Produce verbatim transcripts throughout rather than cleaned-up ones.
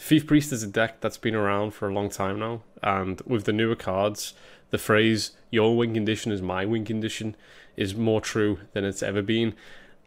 Thief Priest is a deck that's been around for a long time now, and with the newer cards, the phrase, your wing condition is my wing condition, is more true than it's ever been.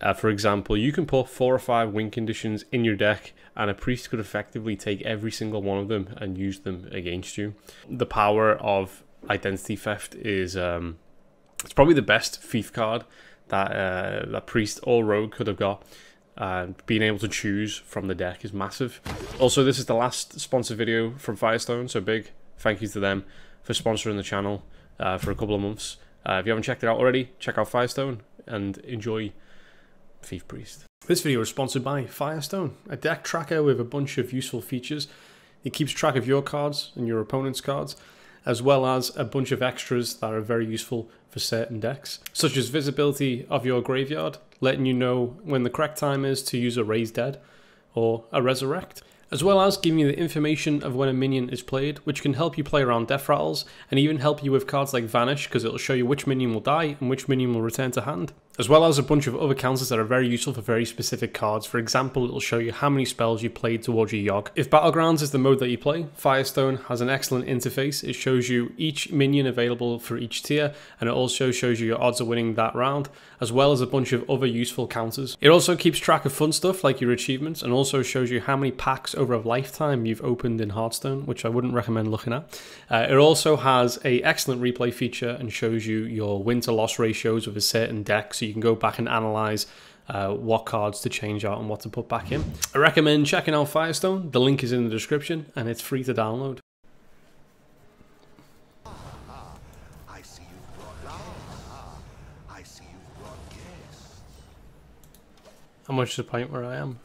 Uh, for example, you can put four or five wing conditions in your deck, and a priest could effectively take every single one of them and use them against you. The power of Identity Theft is um, it's probably the best thief card that uh, that priest or rogue could have got. Uh, being able to choose from the deck is massive. Also, this is the last sponsor video from Firestone, so big thank you to them for sponsoring the channel uh, for a couple of months. Uh, if you haven't checked it out already, check out Firestone and enjoy Thief Priest. This video is sponsored by Firestone, a deck tracker with a bunch of useful features. It keeps track of your cards and your opponent's cards, as well as a bunch of extras that are very useful for certain decks, such as visibility of your graveyard, letting you know when the correct time is to use a Raise Dead or a Resurrect, as well as giving you the information of when a minion is played, which can help you play around death rattles and even help you with cards like Vanish, because it'll show you which minion will die and which minion will return to hand, as well as a bunch of other counters that are very useful for very specific cards. For example, it'll show you how many spells you played towards your Yogg. If Battlegrounds is the mode that you play, Firestone has an excellent interface. It shows you each minion available for each tier, and it also shows you your odds of winning that round, as well as a bunch of other useful counters. It also keeps track of fun stuff like your achievements, and also shows you how many packs over a lifetime you've opened in Hearthstone, which I wouldn't recommend looking at. Uh, it also has an excellent replay feature and shows you your win to loss ratios with a certain deck, so you can go back and analyze uh, what cards to change out and what to put back in. I recommend checking out Firestone. The link is in the description and it's free to download. How much is the pint where I am?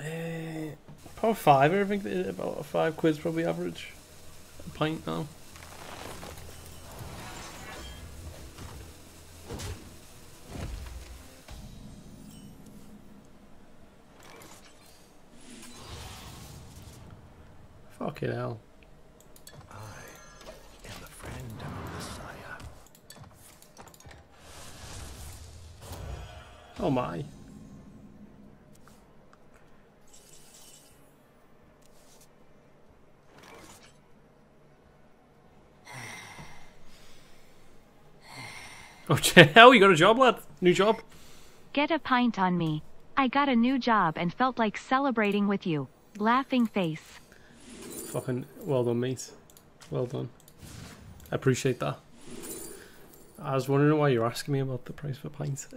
Uh, probably five, I think. About five quid's probably average. A pint now. Fucking hell. I am the friend of Messiah. Oh my. Oh, hell, you got a job, lad. New job. Get a pint on me. I got a new job and felt like celebrating with you. Laughing face. Fucking well done, mate. Well done. I appreciate that. I was wondering why you're asking me about the price for pints.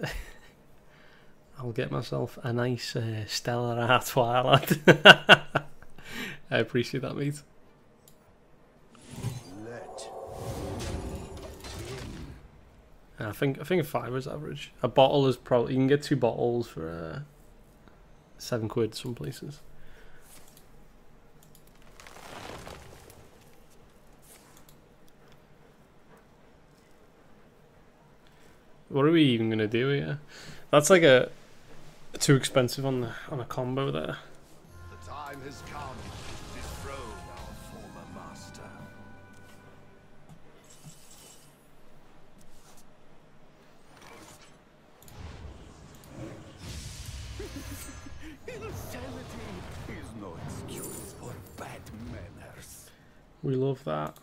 I'll get myself a nice uh, Stella Artois, lad. I appreciate that, mate. I think I think a five is average. A bottle is probably, you can get two bottles for uh, seven quid some places. What are we even gonna do here? That's like a too expensive on the on a combo there. The time has come to dethrone our former master. Insanity is no excuse for bad manners. We love that.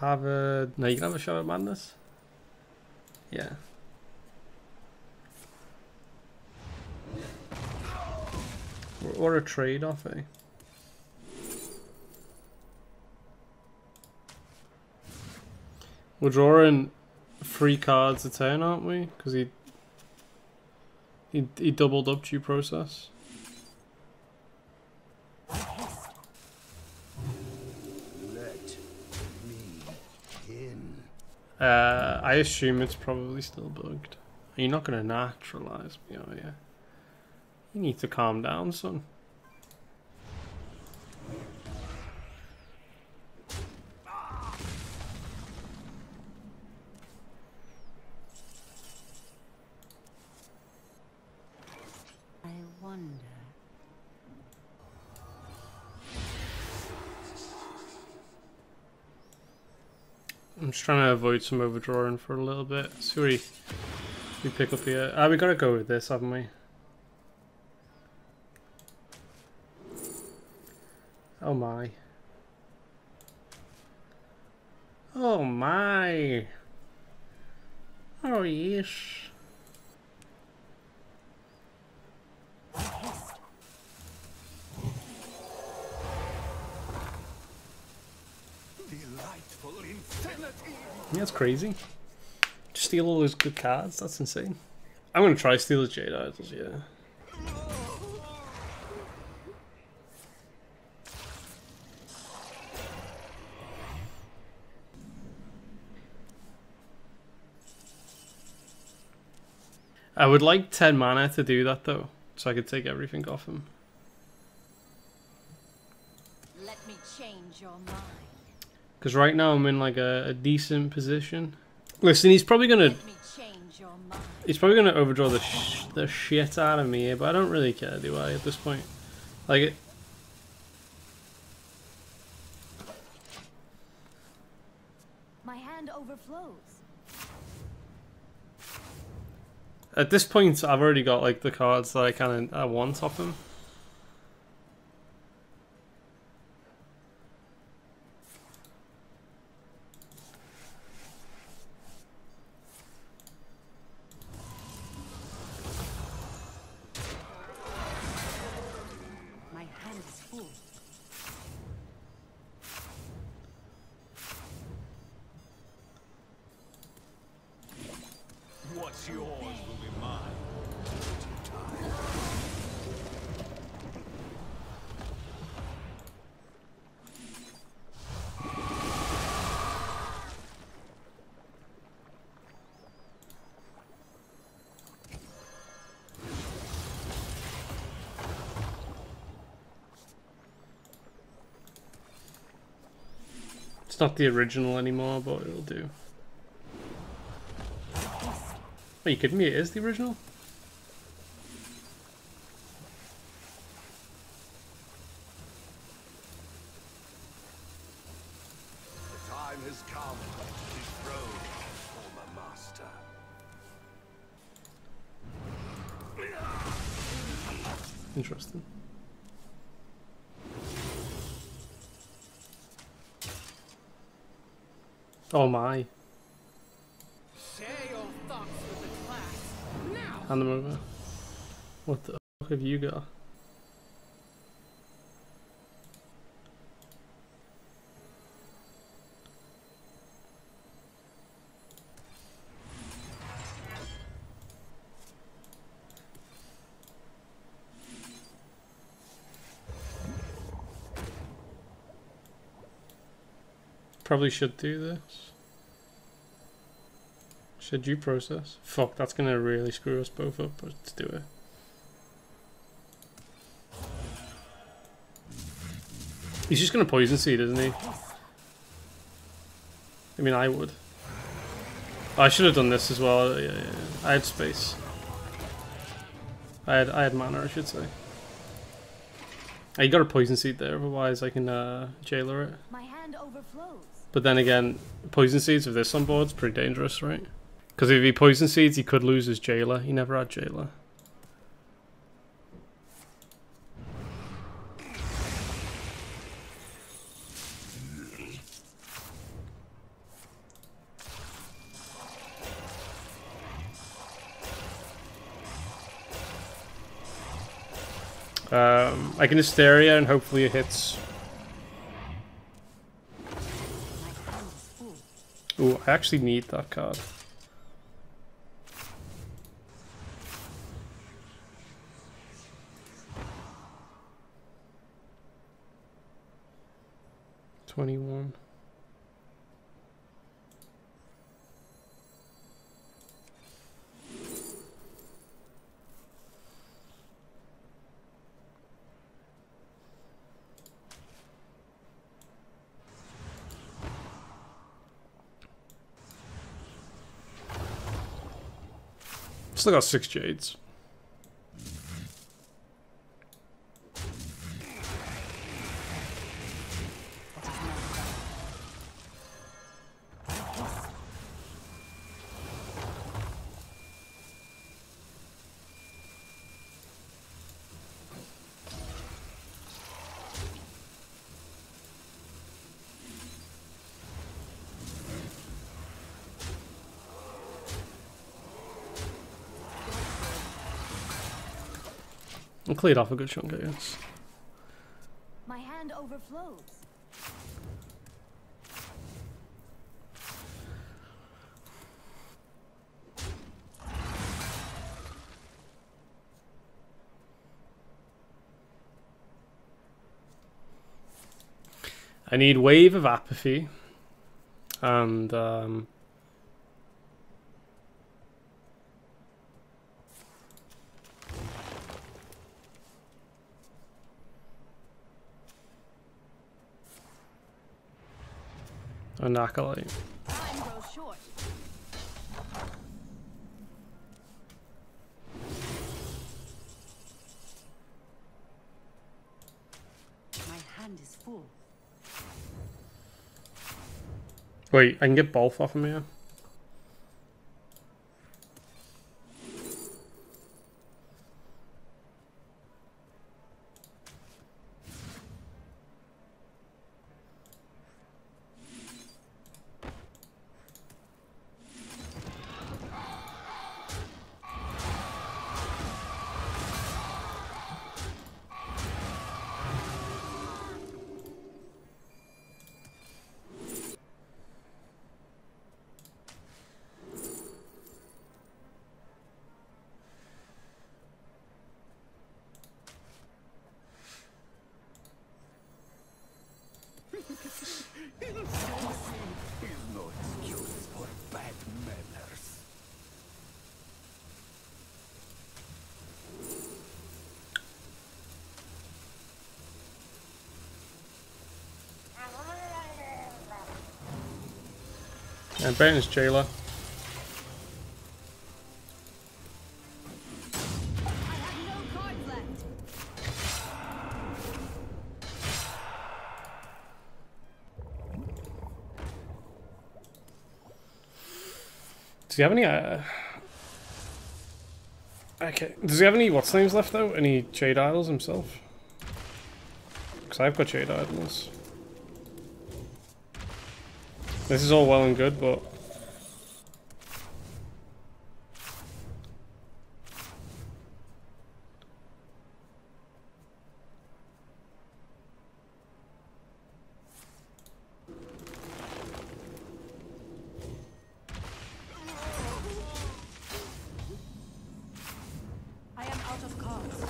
Have a no, you can have a Shadow of Madness. Yeah. Or a trade off, eh? We're drawing three cards a turn, aren't we? Because he, he he doubled up due process. Uh, I assume it's probably still bugged. You're not going to naturalize me, are you? You need to calm down, son. I wonder. I'm just trying to avoid some overdrawing for a little bit. See what we, we pick up here. Ah, we gotta go with this, haven't we? Oh my. Oh my. Oh yes. Delightful insanity. That's crazy. To steal all those good cards, that's insane. I'm gonna try steal the Jade Idols, yeah. I would like ten mana to do that though, so I could take everything off him. Let me change your mind. Because right now I'm in like a, a decent position. Listen, he's probably gonna he's probably gonna overdraw the sh the shit out of me here, but I don't really care, do I? At this point, like it. My hand overflows. At this point, I've already got like the cards that I kind of I want off him. My hand is full. What's yours? It's not the original anymore, but it'll do. Are you kidding me? It is the original? The time has come to dethrone former master. Interesting. Oh my. Share your thoughts with the class now. Hand them over. What the fuck have you got? Probably should do this. Should due process? Fuck, that's gonna really screw us both up, but let's do it. He's just gonna poison seed, isn't he? I mean, I would. Oh, I should have done this as well. Yeah, yeah, yeah. I had space. I had I had mana, I should say. I got a poison seed there, otherwise I can uh, jailer it. My hand overflows. But then again, poison seeds with this on board is pretty dangerous, right? Because if he poison seeds, he could lose his jailer. He never had jailer. Um, I can hysteria and hopefully it hits. Ooh, I actually need that card. twenty-one. Still got six jades. I cleared off a good chunk, I guess. My hand overflows. I need Wave of Apathy and um, an acolyte. My hand is full. Wait, I can get both off of me here. I bet it's Jailer. Does he have any? Uh... Okay. Does he have any? What's names left though? Any Jade Idols himself? Because I've got Jade Idols. This is all well and good, but I am out of cards.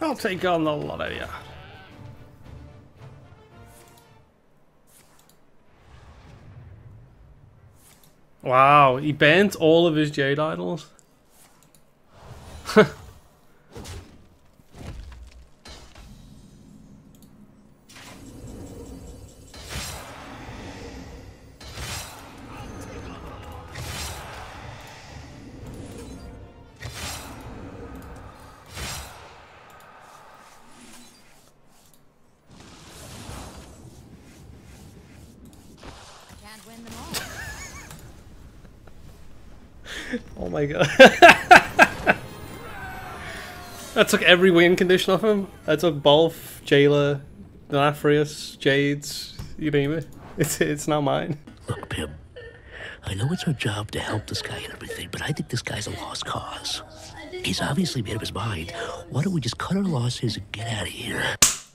I'll take on a lot of you. Wow, he burnt all of his Jade Idols. Oh my god. That took every win condition off him. That took Bolf, Jailer, Denathrius, Jades, you name it. It's, it's not mine. Look, Pip, I know it's our job to help this guy and everything, but I think this guy's a lost cause. He's obviously made up his mind. Why don't we just cut our losses and get out of here?